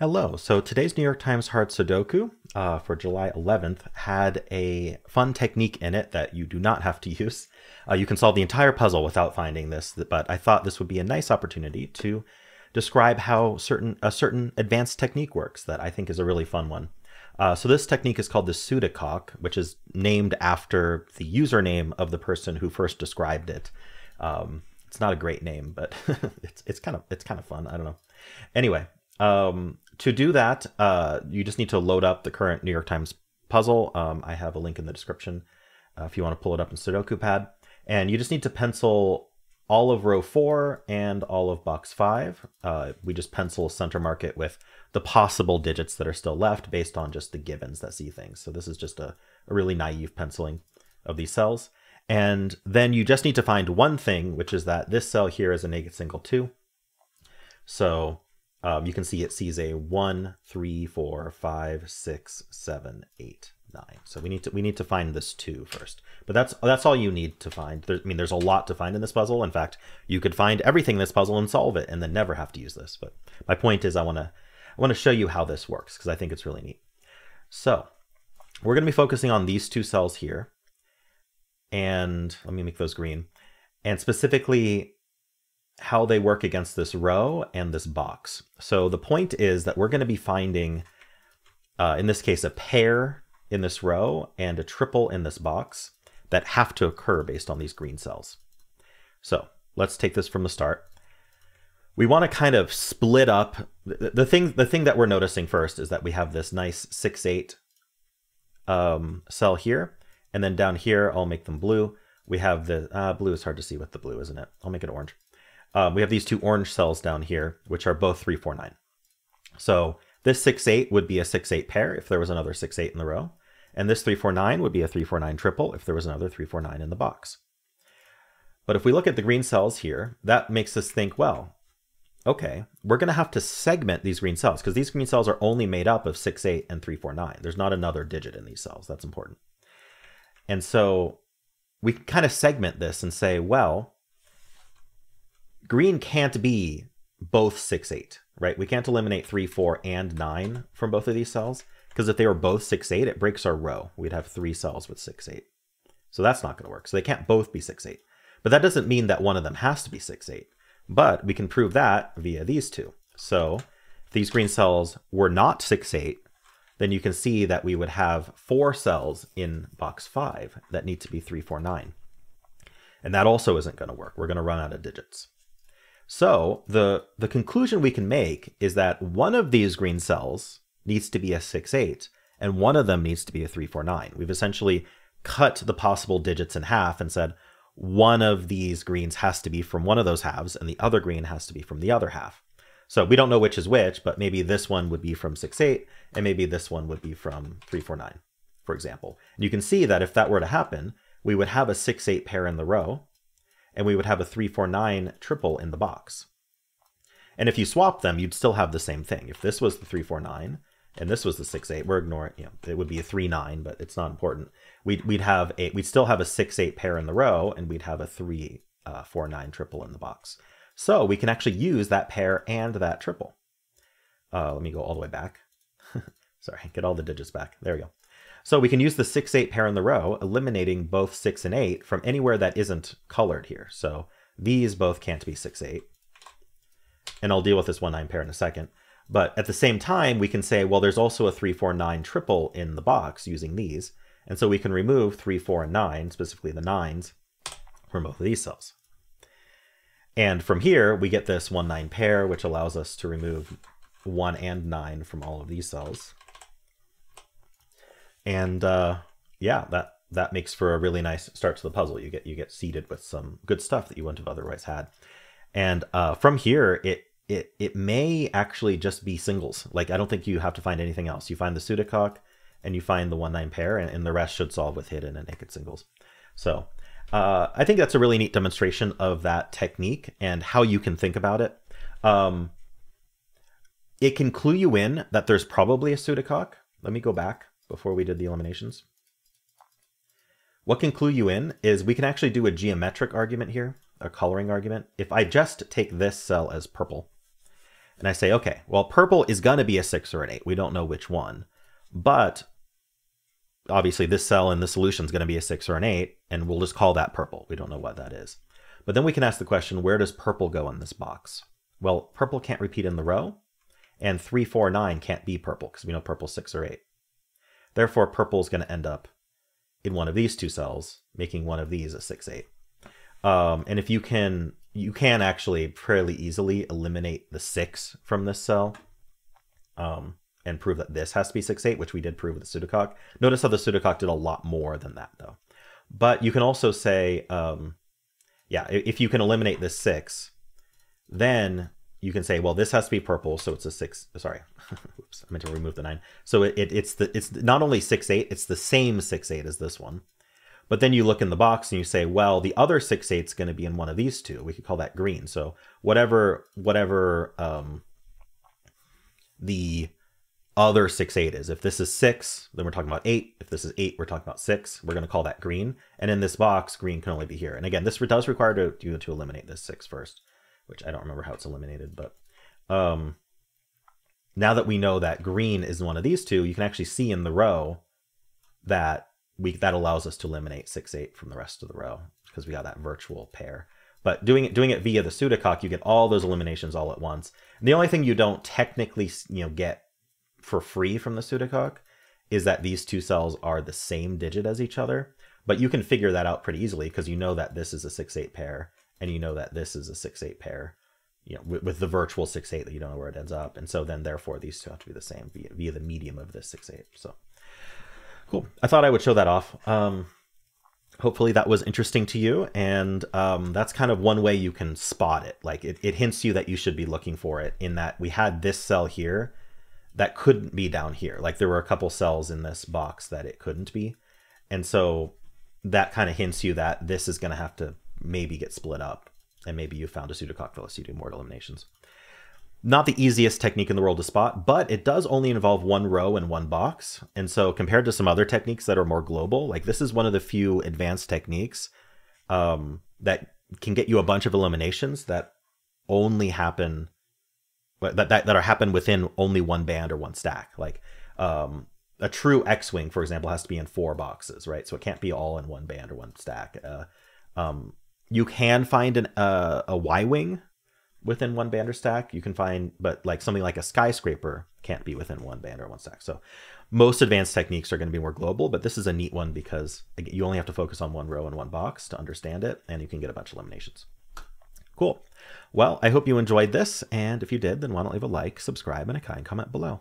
Hello, so today's New York Times Hard Sudoku for July 11th had a fun technique in it that you do not have to use. You can solve the entire puzzle without finding this, but I thought this would be a nice opportunity to describe how a certain advanced technique works that I think is a really fun one. So this technique is called the Sue de Coq, which is named after the username of the person who first described it. It's not a great name, but it's kind of fun. I don't know. Anyway. To do that, you just need to load up the current New York Times puzzle. I have a link in the description if you want to pull it up in Sudoku Pad. And you just need to pencil all of row 4 and all of box 5. We just pencil center mark it with the possible digits that are still left based on just the givens that see things. So this is just a really naive penciling of these cells. And then you just need to find one thing, which is that this cell here is a naked single 2. So... you can see it sees a 1, 3, 4, 5, 6, 7, 8, 9. So we need to find this 2 first. But that's all you need to find. There's a lot to find in this puzzle. In fact, you could find everything in this puzzle and solve it, and then never have to use this. But my point is, I want to show you how this works because I think it's really neat. So we're going to be focusing on these 2 cells here, and let me make those green, and specifically how they work against this row and this box. So the point is that we're going to be finding, in this case, a pair in this row and a triple in this box that have to occur based on these green cells. So let's take this from the start. We want to kind of split up. The thing that we're noticing first is that we have this nice 6, 8 cell here. And then down here, I'll make them blue. We have the blue is hard to see with the blue, isn't it? I'll make it orange. We have these 2 orange cells down here, which are both 3, 4, 9. So this 6, 8 would be a 6, 8 pair if there was another 6, 8 in the row. And this 3, 4, 9 would be a 3, 4, 9 triple if there was another 3, 4, 9 in the box. But if we look at the green cells here, that makes us think, well, okay, we're going to have to segment these green cells because these green cells are only made up of 6, 8 and 3, 4, 9. There's not another digit in these cells. That's important. And so we can kind of segment this and say, well, green can't be both 6, 8, right? We can't eliminate 3, 4, and 9 from both of these cells because if they were both 6, 8, it breaks our row. We'd have 3 cells with 6, 8. So that's not going to work. So they can't both be 6, 8. But that doesn't mean that one of them has to be 6, 8. But we can prove that via these 2. So if these green cells were not 6, 8, then you can see that we would have 4 cells in box 5 that need to be 3, 4, 9. And that also isn't going to work. We're going to run out of digits. So the conclusion we can make is that one of these green cells needs to be a 6, 8, and one of them needs to be a 3, 4, 9. We've essentially cut the possible digits in half and said one of these greens has to be from one of those halves, and the other green has to be from the other half. So we don't know which is which, but maybe this one would be from 6, 8, and maybe this one would be from 3, 4, 9, for example. And you can see that if that were to happen, we would have a 6, 8 pair in the row, and we would have a 3, 4, 9 triple in the box. And if you swap them, you'd still have the same thing. If this was the 3, 4, 9, and this was the 6, 8, we're ignoring, you know, it would be a 3, 9, but it's not important. We'd still have a 6, 8 pair in the row, and we'd have a 3, 4, 9 triple in the box. So we can actually use that pair and that triple. Let me go all the way back. Sorry, get all the digits back. There we go. So we can use the 6, 8 pair in the row, eliminating both 6 and 8 from anywhere that isn't colored here. So these both can't be 6, 8. And I'll deal with this 1, 9 pair in a second. But at the same time, we can say, well, there's also a 3, 4, 9 triple in the box using these. And so we can remove 3, 4, and 9, specifically the 9s, from both of these cells. And from here, we get this 1, 9 pair, which allows us to remove 1 and 9 from all of these cells. And yeah, that makes for a really nice start to the puzzle. You get seeded with some good stuff that you wouldn't have otherwise had. And from here, it may actually just be singles. Like, I don't think you have to find anything else. You find the Sue de Coq and you find the 1, 9 pair, and the rest should solve with hidden and naked singles. So I think that's a really neat demonstration of that technique and how you can think about it. It can clue you in that there's probably a Sue de Coq. Let me go back. Before we did the eliminations, what can clue you in is we can actually do a geometric argument here, a coloring argument. If I just take this cell as purple And I say, okay, well, purple is going to be a 6 or an 8. We don't know which one. But obviously this cell in the solution is going to be a 6 or an 8, and we'll just call that purple. We don't know what that is. But then we can ask the question, where does purple go in this box? Well, purple can't repeat in the row, and 3, 4, 9 can't be purple because we know purple is 6 or 8. Therefore, purple is going to end up in one of these two cells, making one of these a 6, 8. And if you can actually fairly easily eliminate the 6 from this cell and prove that this has to be 6, 8, which we did prove with the Sue de Coq. Notice how the Sue de Coq did a lot more than that, though. But you can also say, yeah, if you can eliminate this 6, then you can say, well, this has to be purple, so it's a 6. Sorry, oops, I meant to remove the 9. So it's not only 6, 8, it's the same 6, 8 as this one. But then you look in the box and you say, well, the other 6, 8 is going to be in one of these two. We could call that green. So whatever the other 6, 8 is. If this is 6, then we're talking about 8. If this is 8, we're talking about 6. We're going to call that green. And in this box, green can only be here. And again, this does require you to eliminate this 6 first, which I don't remember how it's eliminated. But now that we know that green is one of these two, you can actually see in the row that that allows us to eliminate 6, 8 from the rest of the row because we got that virtual pair. But doing it via the Sue de Coq, you get all those eliminations all at once. And the only thing you don't technically get for free from the Sue de Coq is that these two cells are the same digit as each other. But you can figure that out pretty easily because you know that this is a 6, 8 pair and you know that this is a 6, 8 pair, with the virtual 6, 8 that you don't know where it ends up. And so then therefore these two have to be the same via the medium of this 6, 8. So. Cool. I thought I would show that off. Hopefully that was interesting to you. And that's kind of one way you can spot it. Like it hints you that you should be looking for it in that we had this cell here that couldn't be down here. Like there were a couple cells in this box that it couldn't be. And so that kind of hints you that this is going to have to maybe get split up. And maybe you found a Sue de Coq that lets you do more eliminations. Not the easiest technique in the world to spot, but it does only involve one row and one box. And so compared to some other techniques that are more global, like this is one of the few advanced techniques that can get you a bunch of eliminations that only happen, that happen within only one band or one stack. Like a true X-wing, for example, has to be in 4 boxes, right? So it can't be all in one band or one stack. You can find a Y-wing within one band or stack, you can find, but like something like a skyscraper can't be within one band or one stack. So most advanced techniques are going to be more global, but this is a neat one because you only have to focus on one row and one box to understand it, and you can get a bunch of eliminations. Cool. Well, I hope you enjoyed this, and if you did, then why don't leave a like, subscribe, and a kind comment below.